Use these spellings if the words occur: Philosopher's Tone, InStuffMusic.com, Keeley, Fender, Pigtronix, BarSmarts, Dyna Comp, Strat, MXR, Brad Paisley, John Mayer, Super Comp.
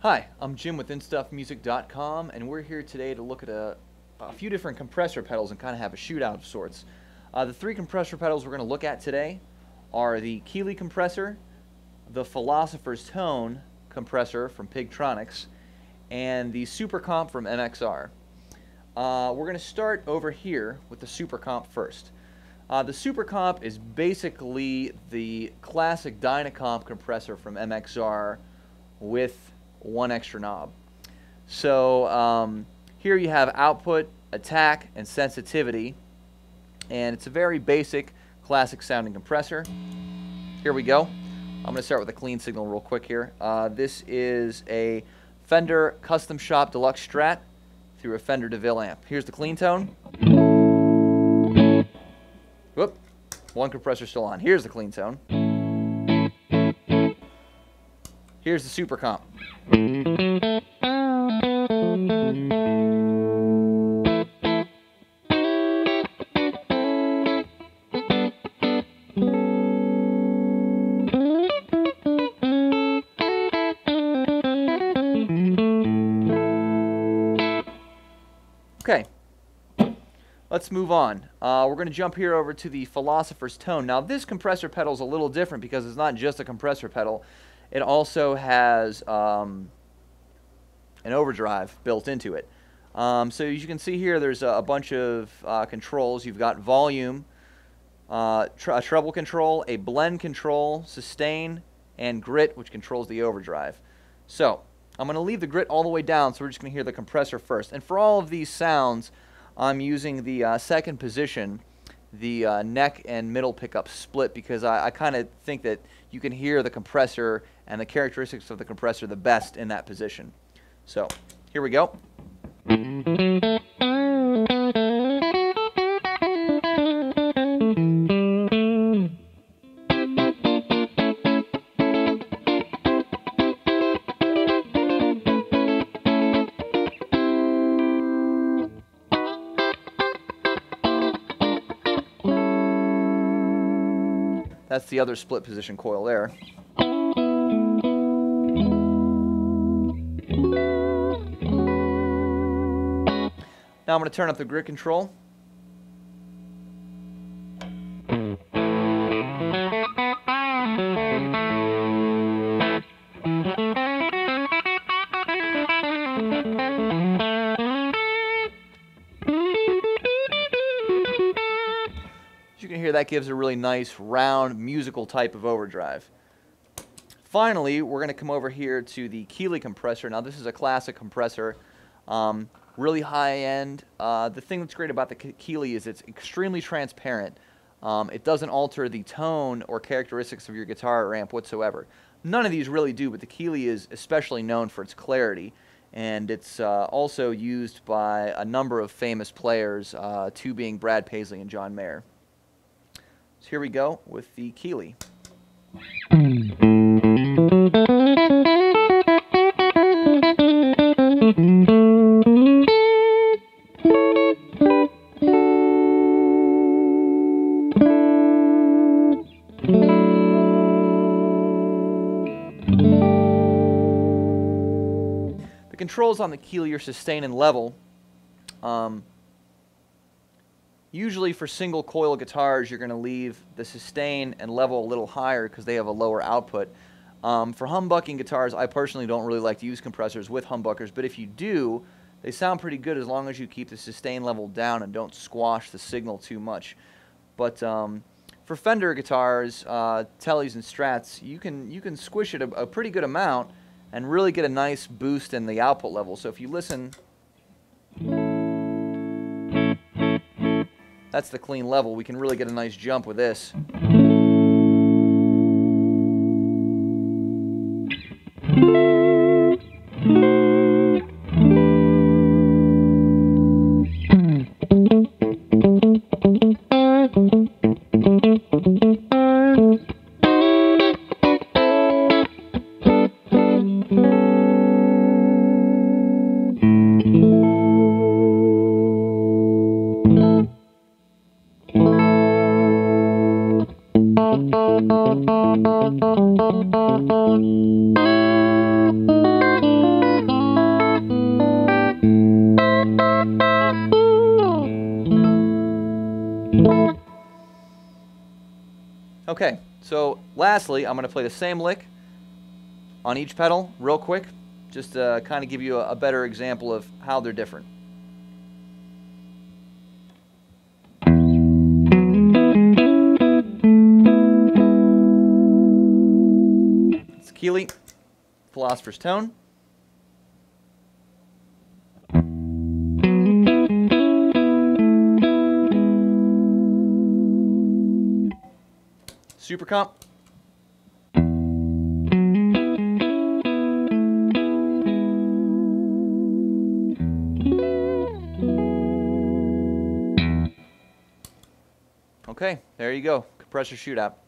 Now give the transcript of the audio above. Hi, I'm Jim with InStuffMusic.com, and we're here today to look at a few different compressor pedals and kind of have a shootout of sorts. The three compressor pedals we're going to look at today are the Keeley compressor, the Philosopher's Tone compressor from Pigtronix, and the Super Comp from MXR. We're going to start over here with the Super Comp first. The Super Comp is basically the classic Dyna Comp compressor from MXR with one extra knob. So here you have output, attack, and sensitivity, and it's a very basic classic sounding compressor. Here we go. I'm going to start with a clean signal real quick here. This is a Fender Custom Shop Deluxe Strat through a Fender DeVille amp. Here's the clean tone. Whoop, one compressor still on. Here's the clean tone. Here's the Super Comp. Okay, let's move on. We're going to jump here over to the Philosopher's Tone. Now this compressor pedal is a little different because it's not just a compressor pedal. It also has an overdrive built into it. So as you can see here, there's a bunch of controls. You've got volume, a treble control, a blend control, sustain, and grit, which controls the overdrive. So I'm going to leave the grit all the way down, so we're just going to hear the compressor first. And for all of these sounds, I'm using the second position, the neck and middle pickup split, because I kind of think that you can hear the compressor and the characteristics of the compressor the best in that position. So here we go. That's the other split position coil there. Now I'm going to turn up the grit control. As you can hear, that gives a really nice round musical type of overdrive. Finally, we're going to come over here to the Keeley compressor. Now this is a classic compressor. Really high end. The thing that's great about the Keeley is it's extremely transparent. It doesn't alter the tone or characteristics of your guitar or amp whatsoever. None of these really do, but the Keeley is especially known for its clarity, and it's also used by a number of famous players, two being Brad Paisley and John Mayer. So here we go with the Keeley. The controls on the Keeley are sustain and level. Usually for single coil guitars, you're going to leave the sustain and level a little higher because they have a lower output. For humbucking guitars, I personally don't really like to use compressors with humbuckers, but if you do, they sound pretty good as long as you keep the sustain level down and don't squash the signal too much. But for Fender guitars, Teles and Strats, you can squish it a pretty good amount and really get a nice boost in the output level. So if you listen, that's the clean level. We can really get a nice jump with this. Okay, so lastly, I'm going to play the same lick on each pedal real quick, just to kind of give you a better example of how they're different. It's Keeley, Philosopher's Tone. Super Comp. Okay, there you go. Compressor shootout.